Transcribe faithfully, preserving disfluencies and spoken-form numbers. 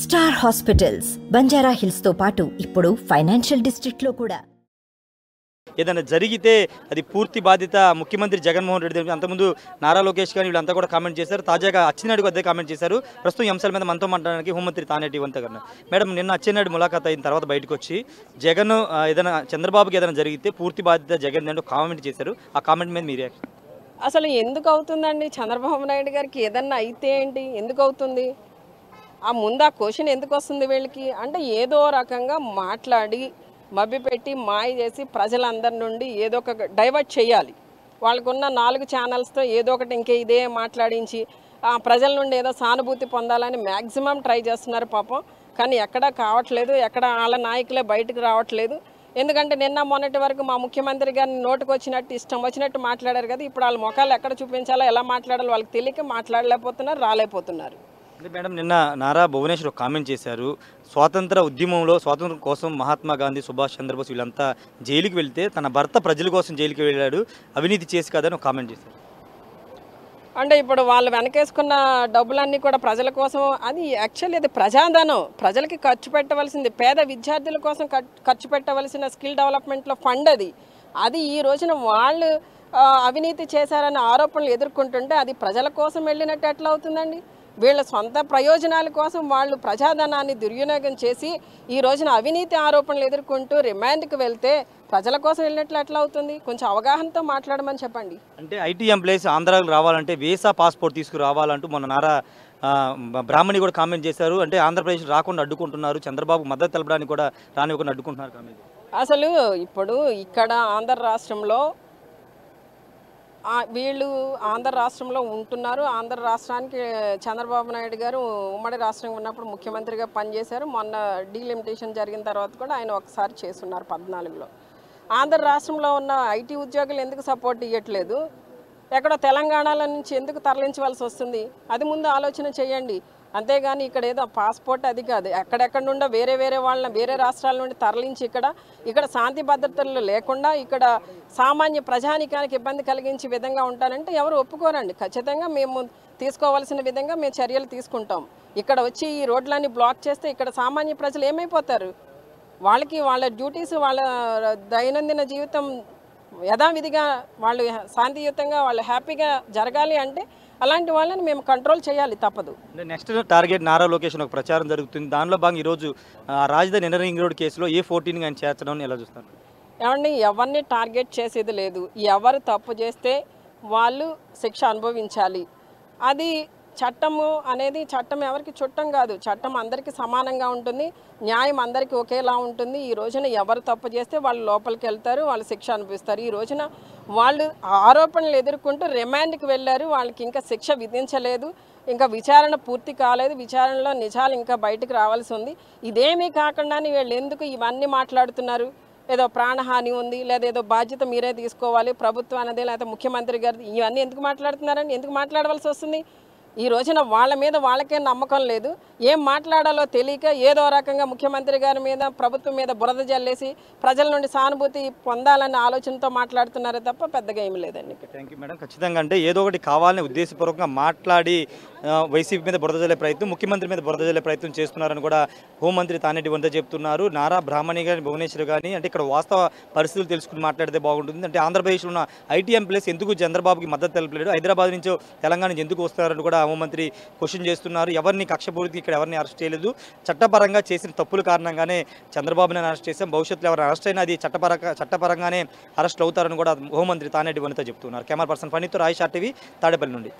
Star hospitals Banjara hills తో పాటు ఇప్పుడు ఫైనాన్షియల్ డిస్ట్రిక్ట్ లో కూడా ఏదైనా జరిగితే అది పూర్తి బాధ్యత ముఖ్యమంత్రి జగన్ మోహన్ రెడ్డి. అంతకుముందు నారా లోకేష్ గారు వీళ్ళంతా కూడా కామెంట్ చేశారు. తాజాగా అచ్చెన్నాయుడు అదే కామెంట్ చేశారు. ప్రస్తుతం ఈ అంశాల మీద మనతో మాట్లాడడానికి హోంమంత్రి తానేటి వనిత గారు. మేడం, నిన్న అచ్చెన్నాయుడు ములాఖాత్ అయిన తర్వాత బయటకు వచ్చి జగన్ ఏదైనా చంద్రబాబుకి ఏదైనా జరిగితే పూర్తి బాధ్యత జగన్ అంటూ కామెంట్ చేశారు. ఆ కామెంట్ మీద మీరే అసలు ఎందుకు అవుతుందండి చంద్రబాబు నాయుడు గారికి ఏదన్నా అయితే ఏంటి ఎందుకు అవుతుంది ఆ ముందు ఆ క్వశ్చన్ ఎందుకు వస్తుంది వీళ్ళకి అంటే ఏదో రకంగా మాట్లాడి మబ్బిపెట్టి మాయ చేసి ప్రజలందరి నుండి ఏదో ఒక డైవర్ట్ చేయాలి. వాళ్ళకున్న నాలుగు ఛానల్స్తో ఏదో ఒకటి ఇంకే ఇదే మాట్లాడించి ప్రజల నుండి ఏదో సానుభూతి పొందాలని మ్యాక్సిమం ట్రై చేస్తున్నారు పాపం. కానీ ఎక్కడా కావట్లేదు, ఎక్కడ వాళ్ళ నాయకులే బయటకు రావట్లేదు. ఎందుకంటే నిన్న మొన్నటి వరకు మా ముఖ్యమంత్రి గారిని నోటుకు వచ్చినట్టు ఇష్టం వచ్చినట్టు మాట్లాడారు కదా, ఇప్పుడు వాళ్ళ ముఖాలు ఎక్కడ చూపించాలో ఎలా మాట్లాడాలో వాళ్ళకి తెలియక మాట్లాడలేకపోతున్నారు, రాలేకపోతున్నారు. మేడం, నిన్న నారా భువనేశ్వర్ ఒక కామెంట్ చేశారు. స్వాతంత్ర ఉద్యమంలో స్వాతంత్రం కోసం మహాత్మా గాంధీ, సుభాష్ చంద్రబోస్ వీళ్ళంతా జైలుకి వెళితే తన భర్త ప్రజల కోసం జైలుకి వెళ్ళాడు, అవినీతి చేసి కాదని ఒక కామెంట్ చేశారు. అంటే ఇప్పుడు వాళ్ళు వెనకేసుకున్న డబ్బులన్నీ కూడా ప్రజల కోసం, అది యాక్చువల్లీ అది ప్రజాధనం. ప్రజలకి ఖర్చు పెట్టవలసింది, పేద విద్యార్థుల కోసం ఖర్చు పెట్టవలసిన స్కిల్ డెవలప్మెంట్లో ఫండ్ అది. అది ఈ రోజున వాళ్ళు అవినీతి చేశారనే ఆరోపణలు ఎదుర్కొంటుంటే అది ప్రజల కోసం వెళ్ళినట్టు ఎట్లా అవుతుందండి? వీళ్ళ సొంత ప్రయోజనాల కోసం వాళ్ళు ప్రజాధనాన్ని దుర్వినియోగం చేసి ఈ రోజున అవినీతి ఆరోపణలు ఎదుర్కొంటూ రిమాండ్కి వెళ్తే ప్రజల కోసం వెళ్ళినట్లు ఎట్లా అవుతుంది? కొంచెం అవగాహనతో మాట్లాడమని చెప్పండి. అంటే ఐటీ ఎంప్లాయీస్ ఆంధ్రాకు రావాలంటే వీసా, పాస్పోర్ట్ తీసుకురావాలంటూ మన నారా బ్రాహ్మణి కూడా కామెంట్ చేశారు. అంటే ఆంధ్రప్రదేశ్ రాకుండా అడ్డుకుంటున్నారు, చంద్రబాబు మద్దతు తెలపడానికి కూడా రానివ్వకుండా అడ్డుకుంటున్నారు కామెంట్. అసలు ఇప్పుడు ఇక్కడ ఆంధ్ర రాష్ట్రంలో వీళ్ళు ఆంధ్ర రాష్ట్రంలో ఉంటున్నారు. ఆంధ్ర రాష్ట్రానికి చంద్రబాబు నాయుడు గారు ఉమ్మడి రాష్ట్రంగా ఉన్నప్పుడు ముఖ్యమంత్రిగా పనిచేశారు. మొన్న డీలిమిటేషన్ జరిగిన తర్వాత కూడా ఆయన ఒకసారి చేస్తున్నారు పద్నాలుగులో. ఆంధ్ర రాష్ట్రంలో ఉన్న ఐటీ ఉద్యోగులు ఎందుకు సపోర్ట్ ఇవ్వట్లేదు? ఎక్కడో తెలంగాణలో నుంచి ఎందుకు తరలించవలసి వస్తుంది? అది ముందు ఆలోచన చేయండి. అంతేగాని ఇక్కడ ఏదో పాస్పోర్ట్ అది కాదు, ఎక్కడెక్కడ నుండో వేరే వేరే వాళ్ళని వేరే రాష్ట్రాల నుండి తరలించి ఇక్కడ ఇక్కడ శాంతి భద్రతలు లేకుండా ఇక్కడ సామాన్య ప్రజానికానికి ఇబ్బంది కలిగించే విధంగా ఉంటారంటే ఎవరు ఒప్పుకోరండి. ఖచ్చితంగా మేము తీసుకోవాల్సిన విధంగా మేము చర్యలు తీసుకుంటాం. ఇక్కడ వచ్చి ఈ రోడ్లన్నీ బ్లాక్ చేస్తే ఇక్కడ సామాన్య ప్రజలు ఏమైపోతారు? వాళ్ళకి వాళ్ళ డ్యూటీస్, వాళ్ళ దైనందిన జీవితం యథావిధిగా వాళ్ళు శాంతియుతంగా వాళ్ళు హ్యాపీగా జరగాలి అంటే అలాంటి వాళ్ళని మేము కంట్రోల్ చేయాలి, తప్పదు. నెక్స్ట్ టార్గెట్ నారా లోకేష్ ఒక ప్రచారం జరుగుతుంది. దానిలో భాగంగా ఈరోజు రాజధాని ఇన్నర్ రింగ్ రోడ్ కేసులో ఏ ఫోర్టీన్ ఆయన చేర్చడం ఎలా చూస్తారు? ఏమండి, ఎవరిని టార్గెట్ చేసేది లేదు. ఎవరు తప్పు చేస్తే వాళ్ళు శిక్ష అనుభవించాలి. అది చట్టము అనేది చట్టం ఎవరికి చుట్టం కాదు, చట్టం అందరికీ సమానంగా ఉంటుంది, న్యాయం అందరికీ ఒకేలా ఉంటుంది. ఈ రోజున ఎవరు తప్పు చేస్తే వాళ్ళు లోపలికి వెళ్తారు, వాళ్ళు శిక్ష అనుభవిస్తారు. ఈ రోజున వాళ్ళు ఆరోపణలు ఎదుర్కొంటూ రిమాండ్కి వెళ్ళారు, వాళ్ళకి ఇంకా శిక్ష విధించలేదు, ఇంకా విచారణ పూర్తి కాలేదు, విచారణలో నిజాలు ఇంకా బయటకు రావాల్సి ఉంది. ఇదేమీ కాకుండా వీళ్ళు ఎందుకు ఇవన్నీ మాట్లాడుతున్నారు? ఏదో ప్రాణహాని ఉంది, లేదా ఏదో బాధ్యత మీరే తీసుకోవాలి ప్రభుత్వం అనేది, లేదా ముఖ్యమంత్రి గారిది, ఇవన్నీ ఎందుకు మాట్లాడుతున్నారని ఎందుకు మాట్లాడవలసి వస్తుంది? ఈ రోజున వాళ్ళ మీద వాళ్ళకే నమ్మకం లేదు, ఏం మాట్లాడాలో తెలియక ఏదో రకంగా ముఖ్యమంత్రి గారి మీద ప్రభుత్వం మీద బురద జల్లేసి ప్రజల నుండి సానుభూతి పొందాలనే ఆలోచనతో మాట్లాడుతున్నారే తప్ప పెద్దగా ఏమి లేదండి. Thank you madam. ఖచ్చితంగా అంటే ఏదో ఒకటి కావాలని ఉద్దేశపూర్వకంగా మాట్లాడి వైసీపీ మీద బురద జల్లే ప్రయత్నం, ముఖ్యమంత్రి మీద బురద జల్లే ప్రయత్నం చేస్తున్నారని కూడా హోంమంత్రి తానేటి వనిత చెప్తున్నారు. నారా బ్రాహ్మణి కానీ, భువనేశ్వర్ కానీ అంటే ఇక్కడ వాస్తవ పరిస్థితులు తెలుసుకుని మాట్లాడితే బాగుంటుంది. అంటే ఆంధ్రప్రదేశ్లో ఉన్న ఐటీ ఎంప్లాయీస్ ఎందుకు చంద్రబాబుకి మద్దతు తెలపలేదు, హైదరాబాద్ నుంచో తెలంగాణ నుంచి ఎందుకు వస్తున్నారని కూడా హోంమంత్రి క్వశ్చన్ చేస్తున్నారు. ఎవరిని కక్షపూరిత ఇక్కడ ఎవరిని అరెస్ట్ చేయలేదు, చట్టపరంగా చేసిన తప్పుల కారణంగానే చంద్రబాబుని అరెస్ట్ చేసాం, భవిష్యత్తులో ఎవరు అరెస్ట్ అయినా అది చట్టపర చట్టపరంగానే అరెస్ట్ అవుతారని కూడా హోంమంత్రి తానేటి వనిత చెప్తున్నారు. కెమెరా పర్సన్ ఫణితో రాయ్ షార్టీవీ తాడేపల్లి నుండి.